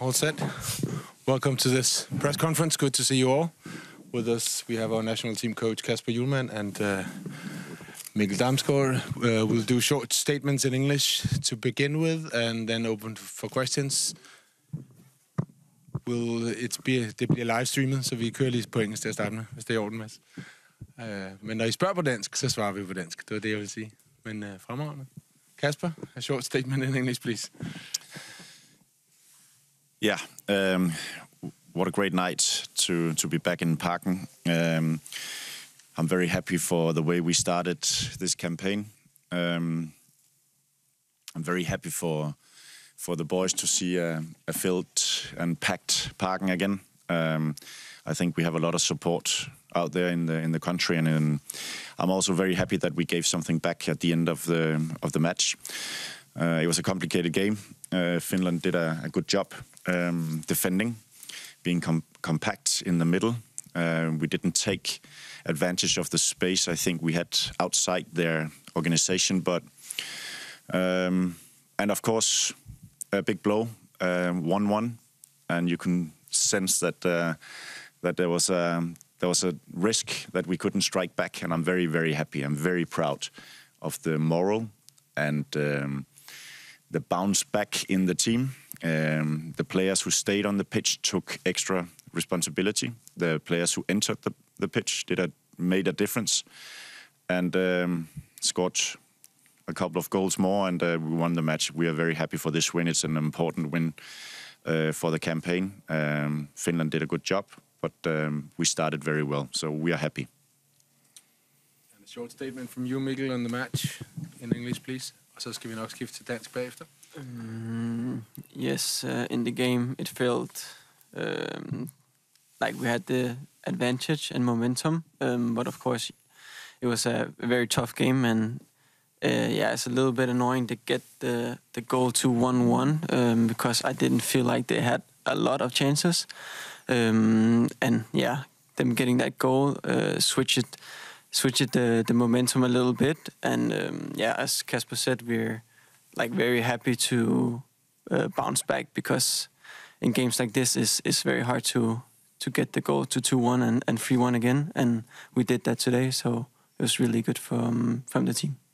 All set. Welcome to this press conference. Good to see you all. With us, we have our national team coach, Kasper Hjulmand, and Mikkel Damsgård. We'll do short statements in English to begin with, and then open for questions. Det bliver livestreamet, så vi kører lige på engelsk til at starte med, hvis det er i orden, Mads. Men når I spørger på dansk, så svarer vi på dansk. Det var det, jeg ville sige. Men fremragende. Kasper, a short statement in English, please. Yeah, what a great night to be back in Parken. I'm very happy for the way we started this campaign. I'm very happy for the boys to see a filled and packed Parken again. I think we have a lot of support out there in the country, and I'm also very happy that we gave something back at the end of the match. It was a complicated game. Finland did a good job defending, being compact in the middle. We didn't take advantage of the space I think we had outside their organization, but and of course a big blow, 1-1, and you can sense that that there was a risk that we couldn't strike back, and I'm very, very happy. I'm very proud of the moral and the bounce back in the team. The players who stayed on the pitch took extra responsibility. The players who entered the pitch made a difference, and scored a couple of goals more, and we won the match. We are very happy for this win. It's an important win for the campaign. Finland did a good job, but we started very well, so we are happy. And a short statement from you, Mikkel, on the match in English, please. So skal vi nok skifte til dansk bagefter. Yes, in the game it felt like we had the advantage and momentum, but of course it was a very tough game, and yeah, it's a little bit annoying to get the goal to 1-1 because I didn't feel like they had a lot of chances. And yeah, them getting that goal switched the momentum a little bit, and yeah, as Kasper said, we're like very happy to bounce back, because in games like this it's very hard to get the goal to 2-1 and 3-1 again, and we did that today, so it was really good from the team.